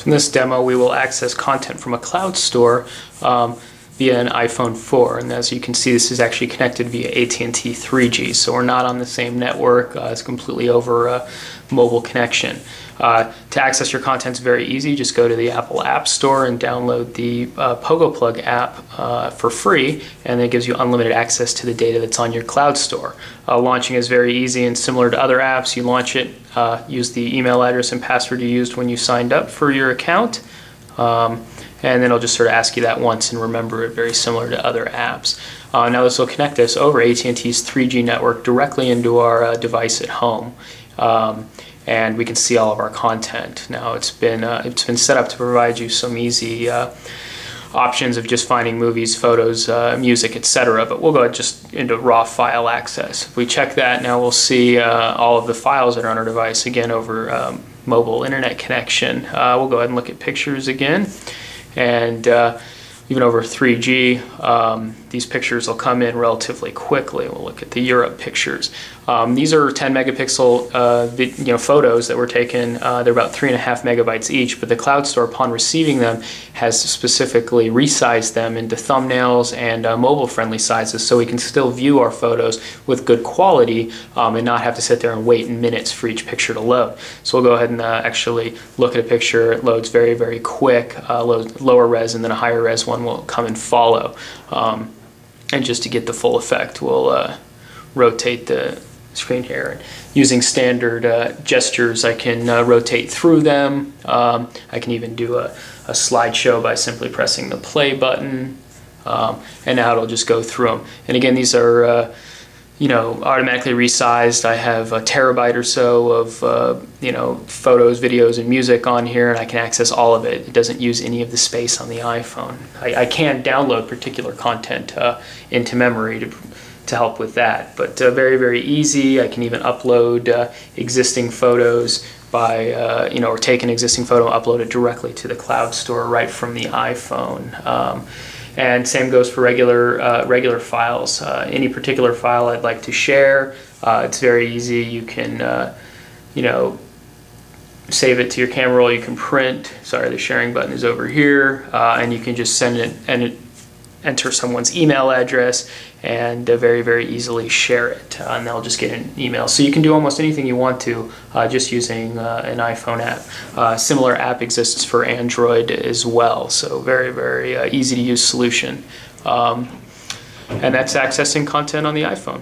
So in this demo, we will access content from a cloud store via an iPhone 4. And as you can see, this is actually connected via AT&T 3G. So we're not on the same network. It's completely over a mobile connection. To access your content is very easy. Just go to the Apple App Store and download the PogoPlug app for free, and it gives you unlimited access to the data that's on your cloud store. Launching is very easy, and similar to other apps, you launch it, use the email address and password you used when you signed up for your account. And then it'll just sort of ask you that once and remember it, very similar to other apps. Now this will connect us over AT&T's 3G network directly into our device at home. And we can see all of our content. Now it's been set up to provide you some easy options of just finding movies, photos, music, etc. But we'll go just into raw file access. If we check that, now we'll see all of the files that are on our device, again over mobile internet connection. We'll go ahead and look at pictures again, and even over 3G, these pictures will come in relatively quickly. We'll look at the Europe pictures. These are 10 megapixel photos that were taken. They're about 3.5 megabytes each, but the CloudStor, upon receiving them, has specifically resized them into thumbnails and mobile-friendly sizes, so we can still view our photos with good quality and not have to sit there and wait minutes for each picture to load. So we'll go ahead and actually look at a picture. It loads very, very quick, loads lower res, and then a higher res one will come and follow. And just to get the full effect, we'll rotate the screen here. Using standard gestures, I can rotate through them. I can even do a slideshow by simply pressing the play button, and now it'll just go through them. And again, these are automatically resized. I have a terabyte or so of photos, videos, and music on here, and I can access all of it. It doesn't use any of the space on the iPhone. I can download particular content into memory to help with that, but very, very easy. I can even upload existing photos by or take an existing photo, upload it directly to the cloud store right from the iPhone. And same goes for regular files. Any particular file I'd like to share, it's very easy. You can, save it to your camera roll. You can print. Sorry, the sharing button is over here, and you can just send it and enter someone's email address and very, very easily share it, and they'll just get an email. So you can do almost anything you want to just using an iPhone app. Similar app exists for Android as well, so very, very easy to use solution. And that's accessing content on the iPhone.